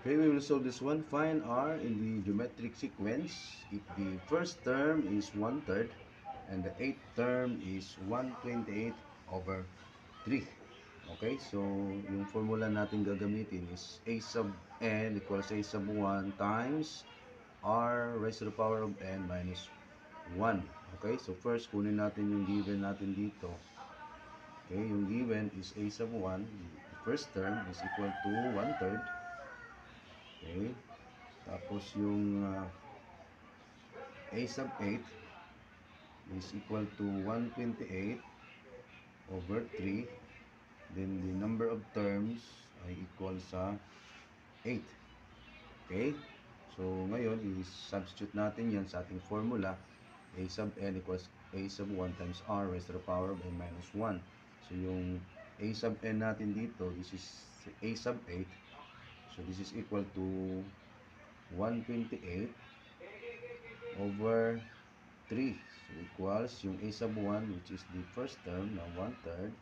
Okay, we will solve this one. Find R in the geometric sequence if the first term is 1/3 and the eighth term is 1/28/3. Okay, so yung formula natin gagamitin is A sub n equals A sub 1 times R raised to the power of n minus 1. Okay, so first kunin natin yung given natin dito. Okay, yung given is A sub 1. The first term is equal to 1/3. Okay, tapos yung A sub 8 is equal to 1/28/3. Then the number of terms ay equal sa 8. Okay, so ngayon i-substitute natin yan sa ating formula. A sub n equals A sub 1 times R raised to the power of n minus 1. So yung A sub n natin dito, this is A sub 8. So this is equal to 1/28/3. So equals yung A sub 1, which is the first term na 1/3.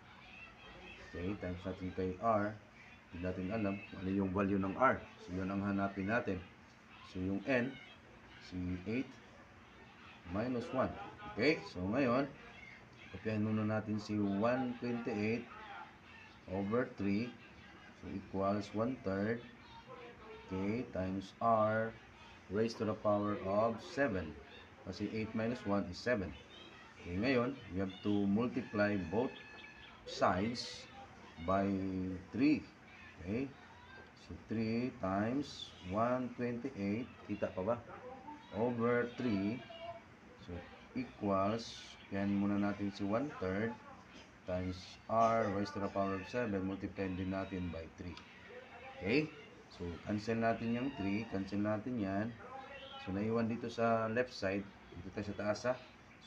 Okay, times natin kay R. Hindi natin alam ano yung value ng R. So yun ang hanapin natin. So yung N, si 8 minus 1. Okay, so ngayon, kopyahin muna natin si 1/28/3. So equals 1/3. Okay, times R raised to the power of 7. Kasi 8 minus 1 is 7. Okay, ngayon, we have to multiply both sides by 3. Okay, so 3 times 1/28, kita pa ba? Over 3. So equals, yan muna natin si 1/3 times R raised to the power of 7, multiplied din natin by 3. Okay, so cancel natin yung 3, cancel natin yan. So naiwan dito sa left side, dito tayo sa taas ha.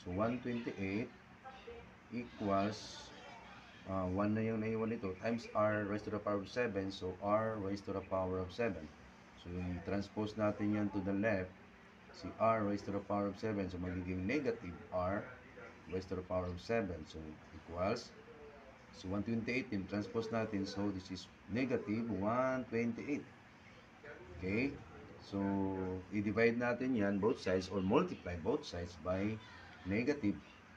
So 1/28 equals 1 na yung naiwan nito, times R raised to the power of 7. So R raised to the power of 7. So yung transpose natin yan to the left, si R raised to the power of 7. So magiging negative R raised to the power of 7. So equals, so 128 yung transpose natin. So this is negative 128. Okay, so i-divide natin yan both sides, or multiply both sides by negative.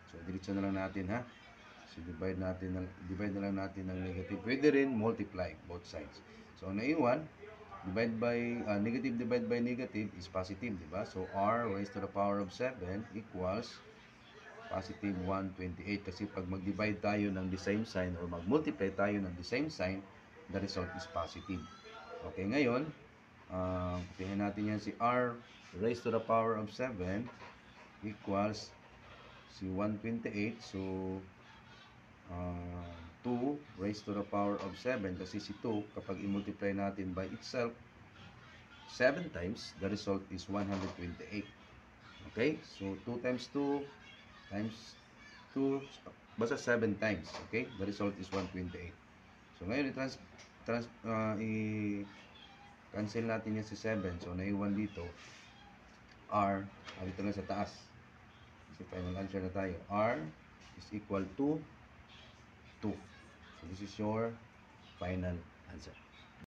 So diretso na lang natin ha. So divide na lang natin ng negative. Pwede rin multiply both sides. So naiwan, divide by negative, divide by negative is positive, di ba? So R raised to the power of 7 equals positive 128. Kasi pag mag-divide tayo ng the same sign or mag-multiply tayo ng the same sign, the result is positive. Okay, ngayon, tingnan natin yan si R raised to the power of 7 equals si 128. So 2 raised to the power of 7, kasi si 2 kapag i-multiply natin by itself 7 times, the result is 128. Okay, so 2 times 2 times 2, basta 7 times. Okay, the result is 128. So ngayon i-cancel natin yan si 7. So naiwan dito R, dito na sa taas, kasi final answer na tayo. R is equal to 2. So this is your final answer.